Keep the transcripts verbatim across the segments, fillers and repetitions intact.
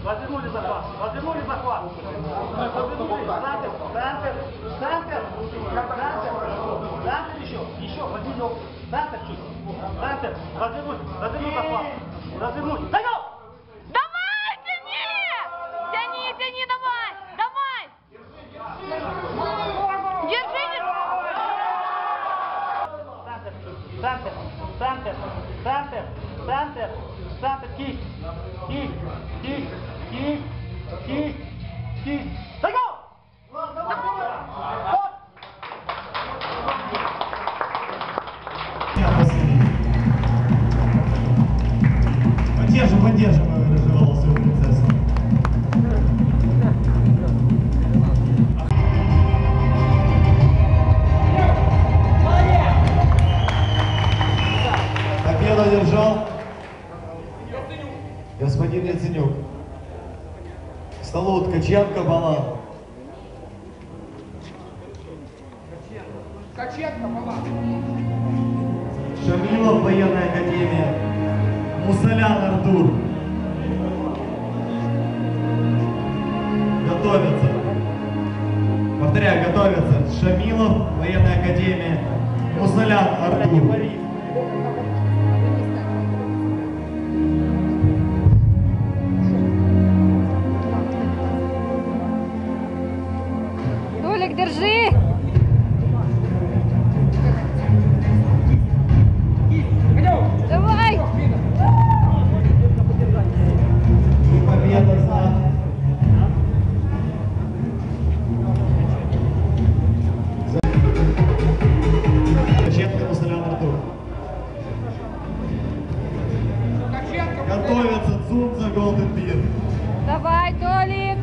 Возвернули захват, возвернули захват. Возвернули, центр, центр, центр, центр, центр еще, еще, возвернул, центр чуть, центр, возвернул, возвернул захват, возвернул, загол! Давай, тяни! Тяни, тяни, давай, давай! Держи, держи! Центр, центр, центр, центр, центр, кисть, кисть. Тих, тих, тих, тих. Загол! Поддержим, поддержим, разжевалась принцесса. Победу одержал господин Яценюк. Столу Ткаченко была. Ткаченко была. Шамилов, военная академия. Мусолян Артур. Готовятся. Повторяю, готовятся. Шамилов, военная академия. Мусолян Артур. Держи! Давай! И победа за... Ткаченко, Мусолян Артур. Готовится Цун за Golden Beer. Давай, Толик! Да.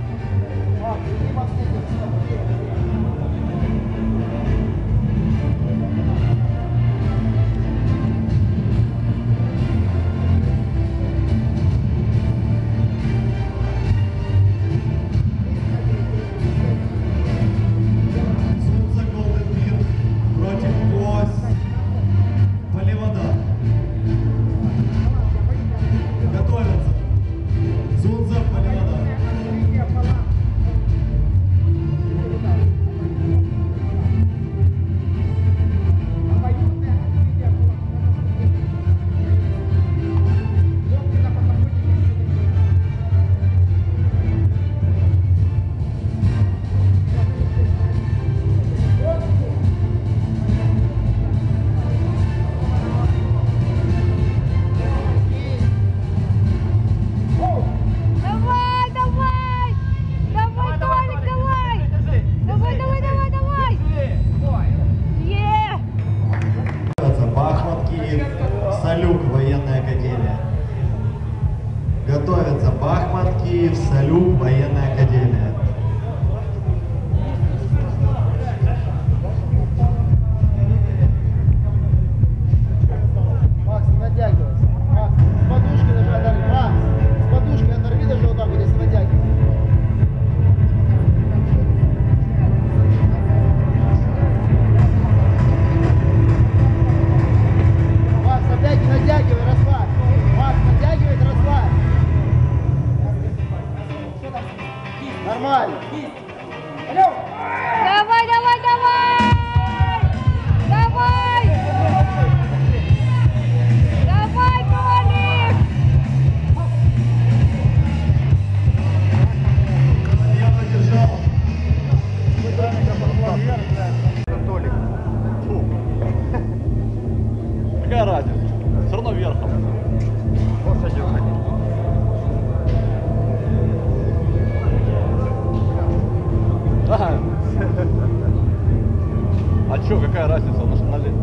А чё, какая разница? Он налез.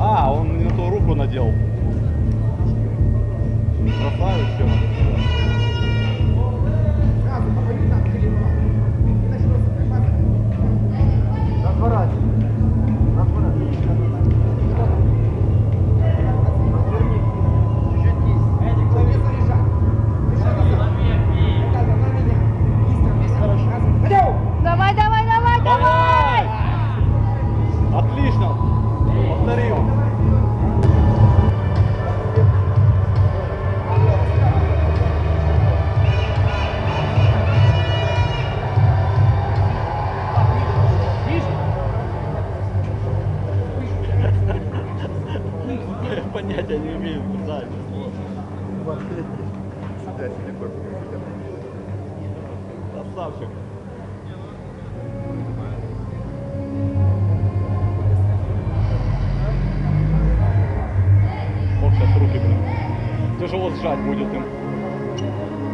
А, он не на ту руку надел. Красавец, чё. Понятия не имею, куда это сложно. Да, телефон. Красавчик. Вот сейчас руки, блин. Тяжело сжать будет им.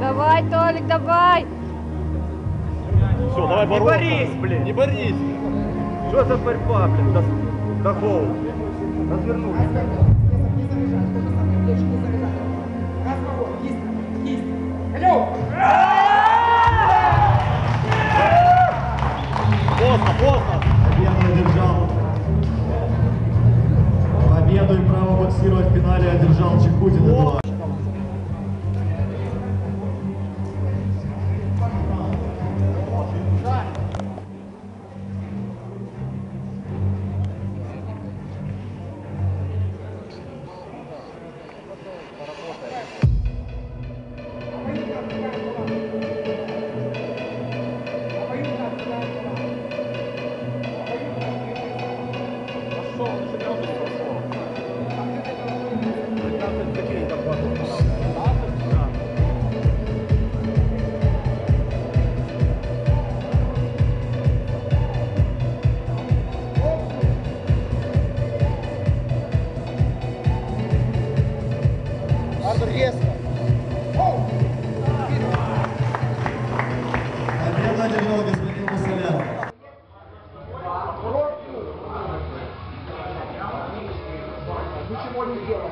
Давай, Толик, давай. Все, давай бороться. Не борись, блин. Не борись. Что за борьба, блин, до, до гола? Развернулись. Поздно, поздно! Победу одержал. Победу и право боксировать в финале одержал Чекутин. О! Ничего не делаем.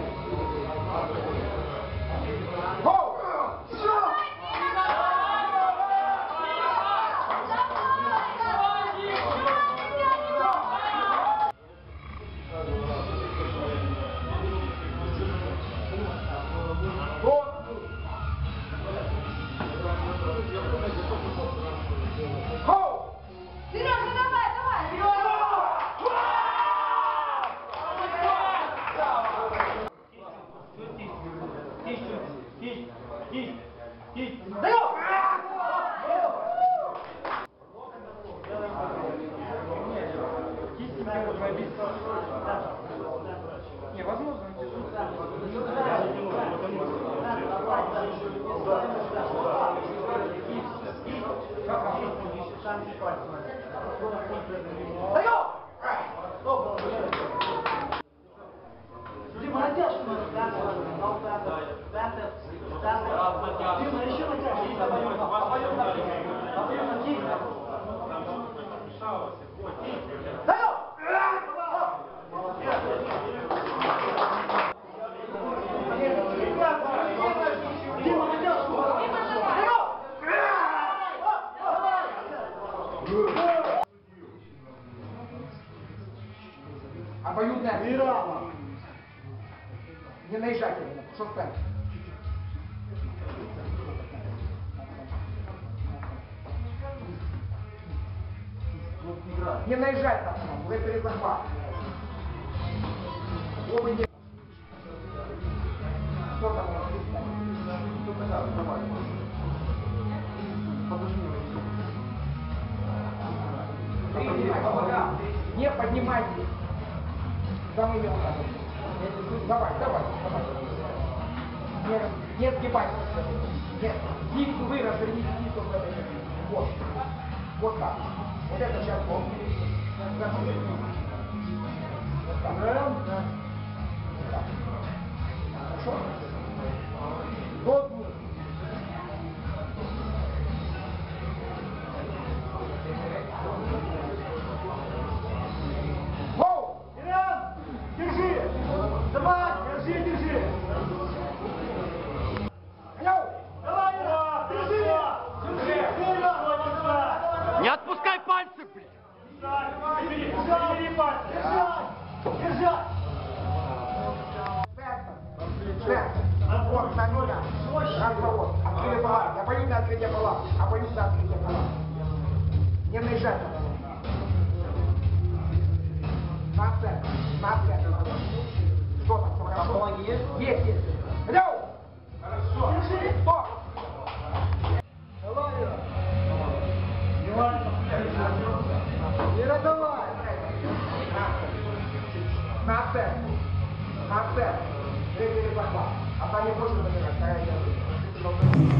Невозможно. Обоюдная мирала. Не наезжайте на меня, что в пенсии. Не наезжайте на меня, вы перезахват. Оба не... Что там у нас есть? Что тогда давай? Подожди. Не поднимайтесь. Давай, давай, давай. Нет, нет, сгибайся. Нет, диску вы разверните, диску разверните. Вот. Вот так. Вот это сейчас вот. Вот так. Хорошо? Вот. Воу! Не наезжай. На центр. На центр. Что там? Хорошо. Есть, есть. Лёв! Хорошо. Держи. Стоп. Давай, Лёв. Ира, давай. На центр. На центр. Третий репортаж. А там не больше набирать. Вторая держит.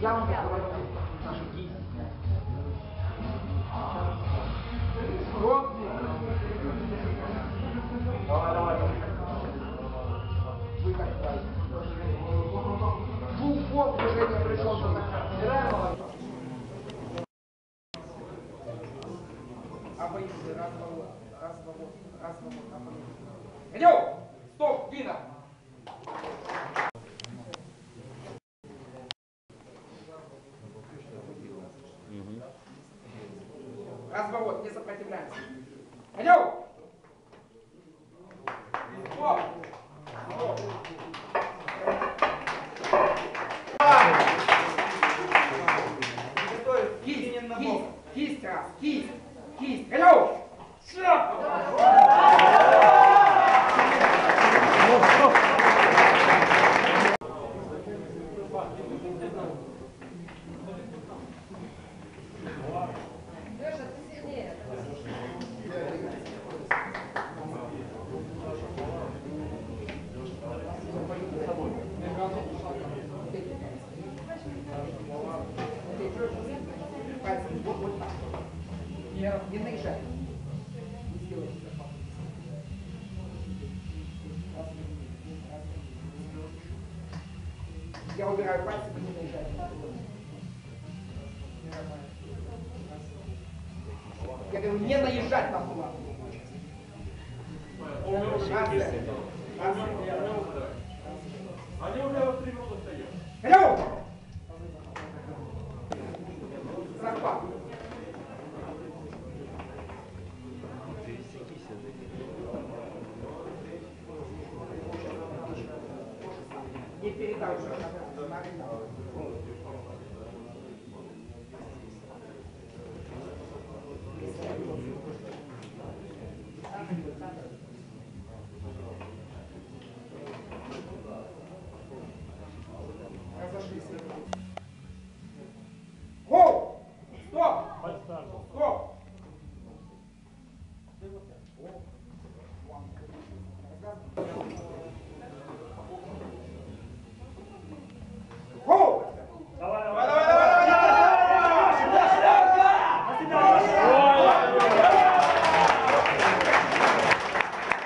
Я вам говорю, наши действия. Давай, давай. Выходи. Фу-фу, движение пришел, что так. Обойди, раз, два, раз, два, раз, два, обойди. Идем! Стоп, Дина! Разворот, не сопротивляемся. Алло! Стоп! Стоп! Кисть, кисть, кисть раз, кисть, кисть. Алло! Стоп! не наезжай. Не сделай себе попытку. Я убираю пальцы, не наезжай. Я говорю, не наезжать на кулак. Они у меня вот три минуты стоят. Алло! Захват. Не передай уже. Разошлись. Гоу! Стоп! Стоп! Гоу! Давай, давай, давай! Thank you.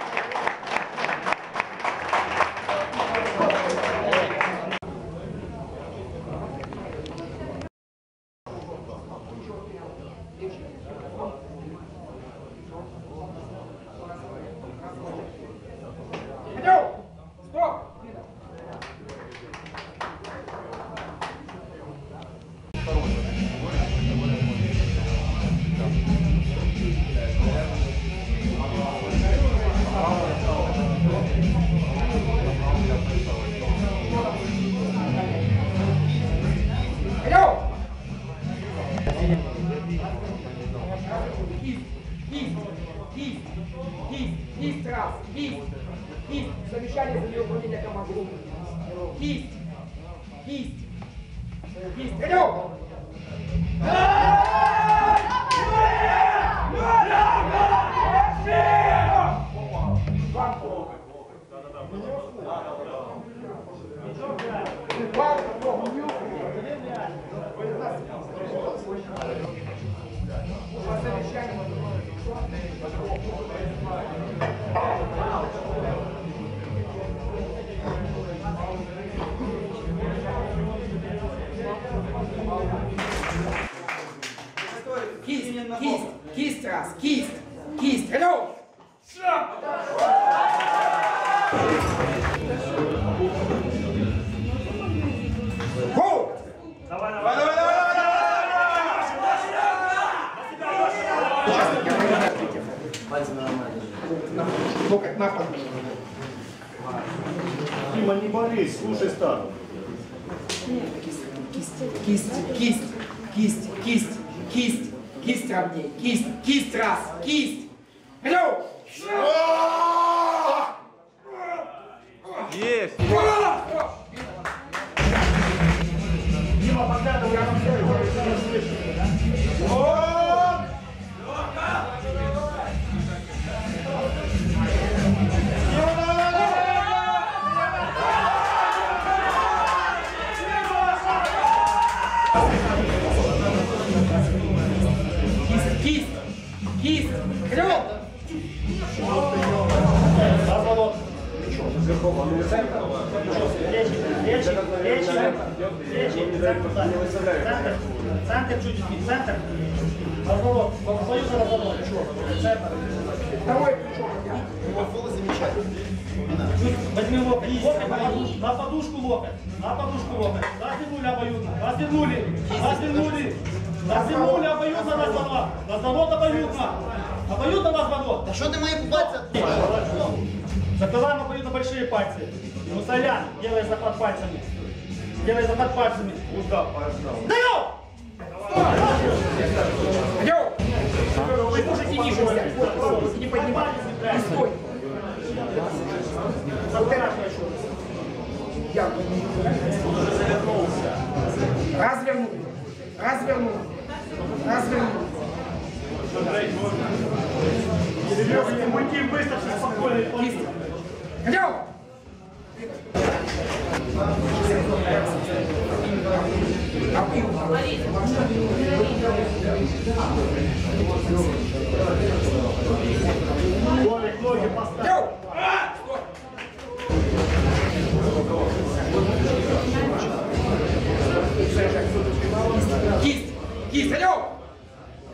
Кисарев!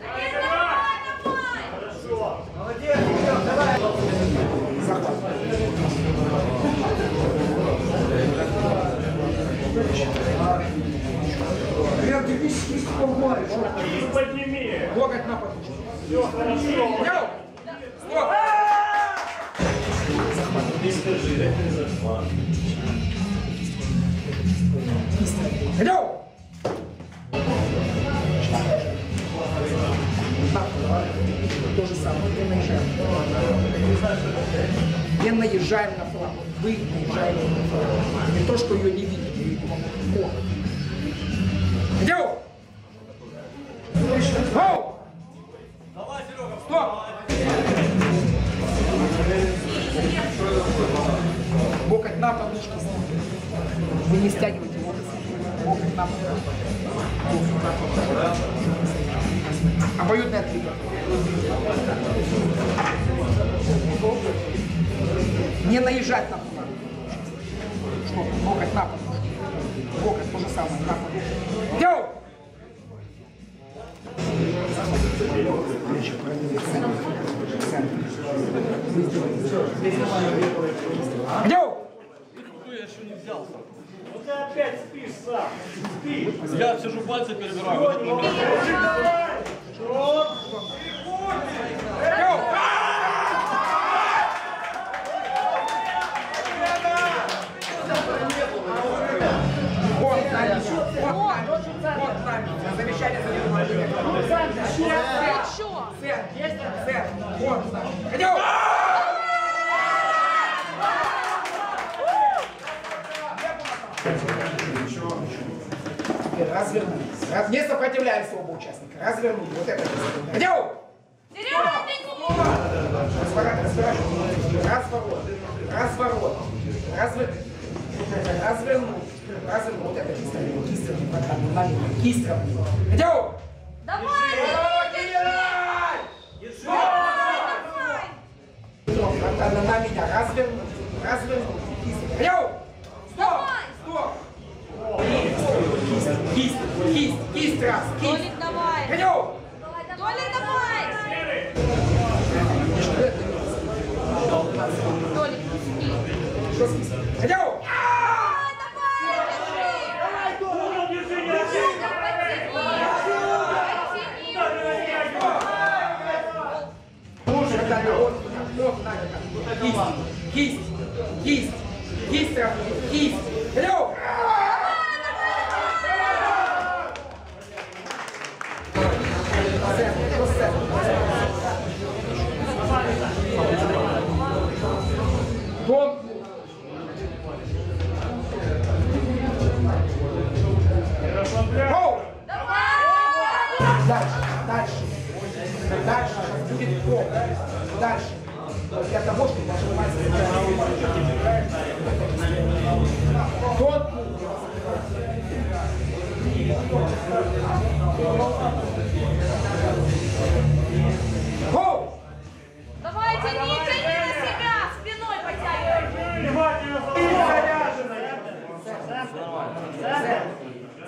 Хорошо! Молодец! Идем, давай! Захват! Вверх, держись, кисть полгода! Кисть подними! Локоть на подушку! Все, хорошо! Стоп! Захват! Не скажи, это не захват! Идем! То же самое, мы наезжаем. Не наезжаем на флаг. Вы наезжаете на флаг. Не то, что ее не видите. Идем! Гоу! Давай, Серега! Стоп! Локоть на подушку. Вы не стягиваете локоть. Локоть на подушку. Обоюдная трика. Не наезжать на флаг. Что? Локоть на пол. Локоть то же самое. На пол. Йоу! Йоу! Я еще не взялся. Ну ты опять спишь, сам. Спи. Я сижу, пальцы перебираю. Рот! Переход! Развернулись. Раз... Не сопротивляемся оба участника. Развернулись. Вот это. Идем! Серега, разворот, разворот. Разворот. Развернул. Развернул. Развернул. Вот это чисто. Кистер. Кистер. Идем! Давай! На меня. Развернул. Развернул. Кистер. Идем! Стоп! Стоп! Кисть, кисть, кисть, раз, кисть. Толик, давай. Ходю. Толик, давай. Толик, что с кистью? Ходю. Давай, давай, держи. Держи, держи. Подтяни. Подтяни. Кисть, кисть, кисть, кисть, раз, кисть. Ходю. Дом. Гоу! Давай! Дальше, дальше. Дальше будет пол. Дальше. Для того, чтобы нажимать. Дом. Гоу! Давай, тяни, тяни на себя! Спиной потягивай! Внимательно! Заряженная!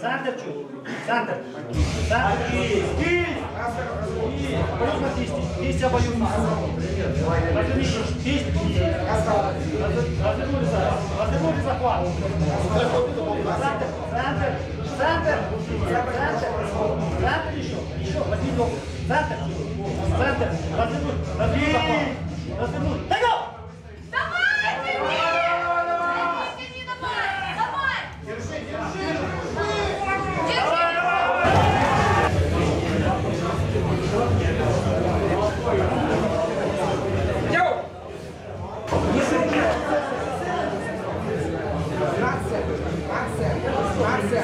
Центр чуть! Центр! Центр! Кисть! Плотно кисть! Кисть обоюдно! Потяни! Кисть! Развернулся! Развернулся захват! Центр! Центр! Центр! Центр еще! Еще! Возьми ногу! Центр! Центр! Развернуть! Развернуть захват! Развернуть! Догон! Давай! Тяни! Тяни! Давай! Давай! Держи! Держи! Держи! Давай! Давай! Йоу! Не сыграй! Рация! Рация! Рация!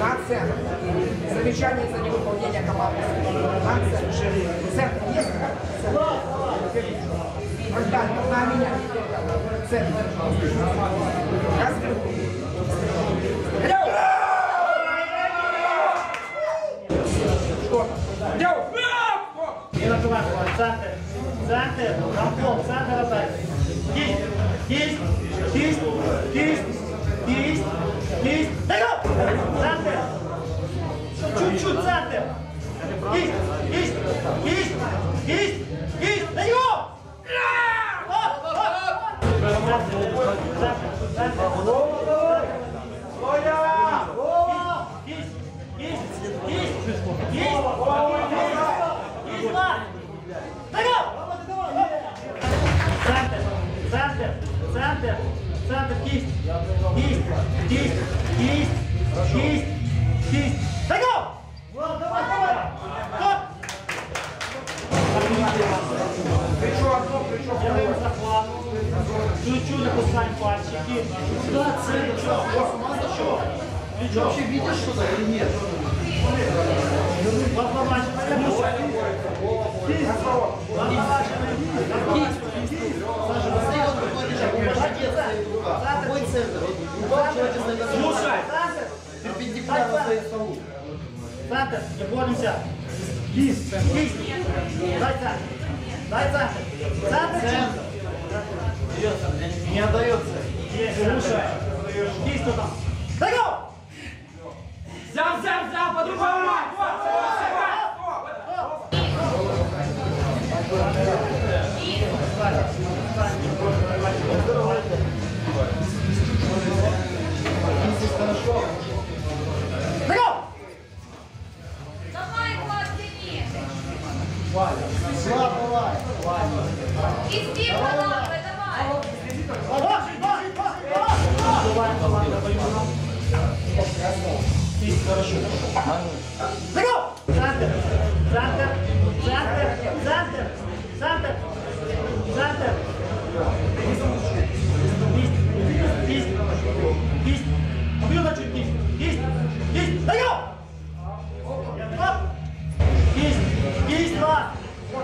Рация! Замечание за невыполнение команды. Рация! Центр! Есть! Центр! Тогда на меня. Центр. Развернул. Что? Идем! Не разговаривай. Центр. Центр. Разгон. Центр отдать. Есть. Есть. Есть. Есть. Есть. Есть. Центр. Чуть-чуть центр. Есть, есть, есть, есть, есть. Даем! Есть, есть, есть, есть, есть. Центр, центр, центр, центр, есть, есть, есть, есть, есть, есть. Даем! Давай, давай, давай! Стоп! Крючок, стоп, крючок. Делаем захват. Чуть-чуть опускаем пальчики. Да, цель. Крючок. Ты вообще видишь что-то или нет? Подворачиваем. Подворачиваем. Саша, поставил другой лежак. Какой центр? Слушай! Перпендикулярно стоит столу. Центр, не боремся. Есть, есть. Дай центр. Дай центр. Центр, центр. Не отдается. Слушай. Есть туда. Даем! Взял, взял, взял, по-другому. Даем! Валя, слава, Валя. Избей палавы, давай. Боже, боже, боже. Хорошо. Здорово. Центр, центр, центр, центр, центр, центр. Есть, есть, есть. Убьем чуть есть, есть, есть. Даем. Есть два!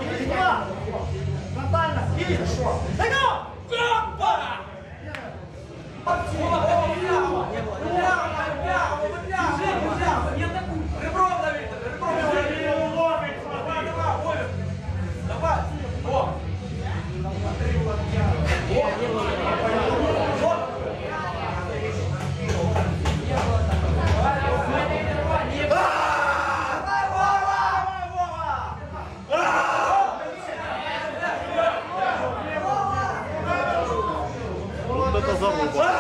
Есть два! Наталья! Есть! Даем! Грампа! Ребро дави! Ребро дави! Давай, давай, Оля! Давай! О! Редактор субтитров А.Семкин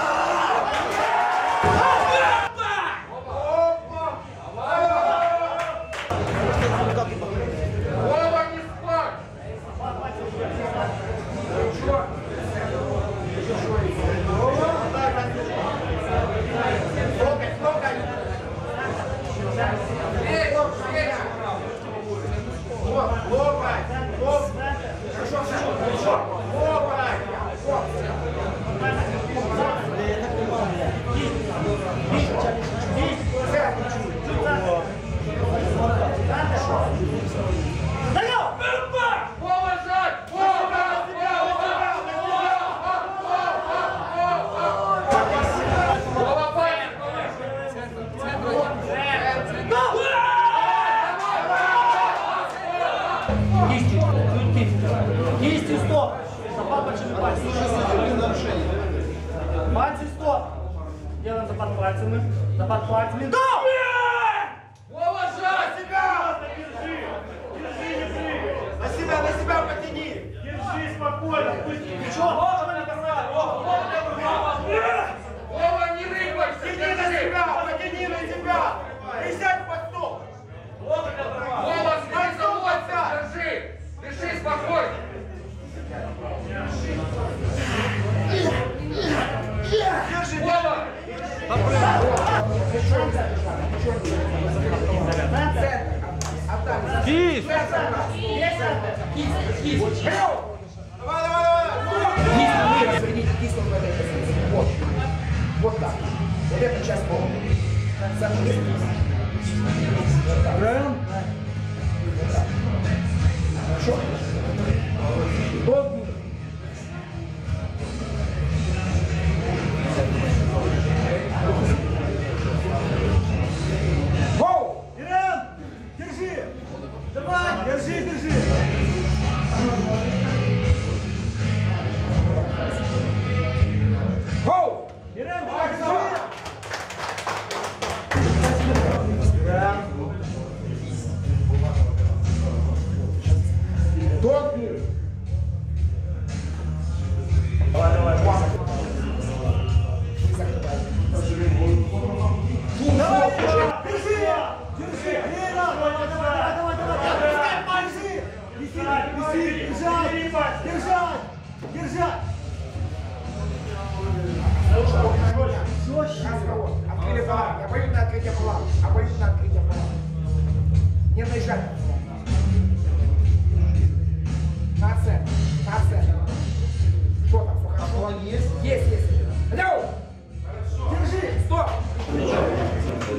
Корректор А.Егорова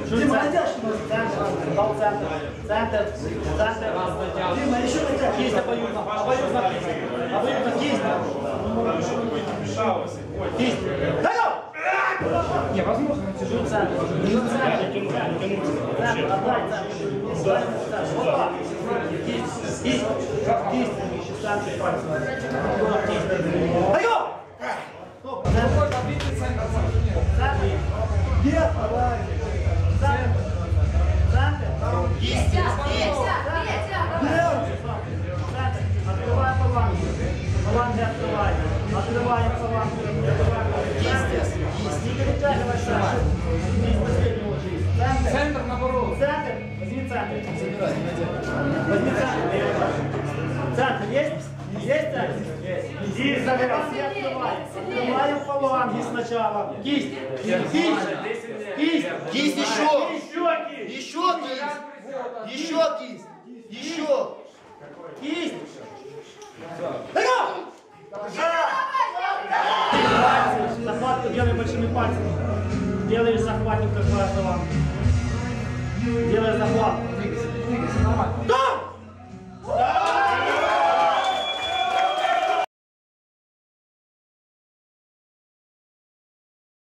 Ты молодежь, центр, центр, центр. Дима, еще такая. Есть обоюдно, обоюдно, обоюдно, есть. Есть. Невозможно, тяжело. Центр, центр, опа, есть, есть, есть. Айо! Где параллель? Пятьдесят, пятьдесят. Центр наоборот. Центр. Возьми центр. Возьми центр. Центр есть? Есть центр? Есть. И забираем и открываем. Открываем по ланге сначала. Кисть. Кисть. Кисть. Кисть еще. Еще кисть. Еще кисть. Еще кисть. Еще. Кисть. Захватку делай большими пальцами. Делай захватку как раз на ланге.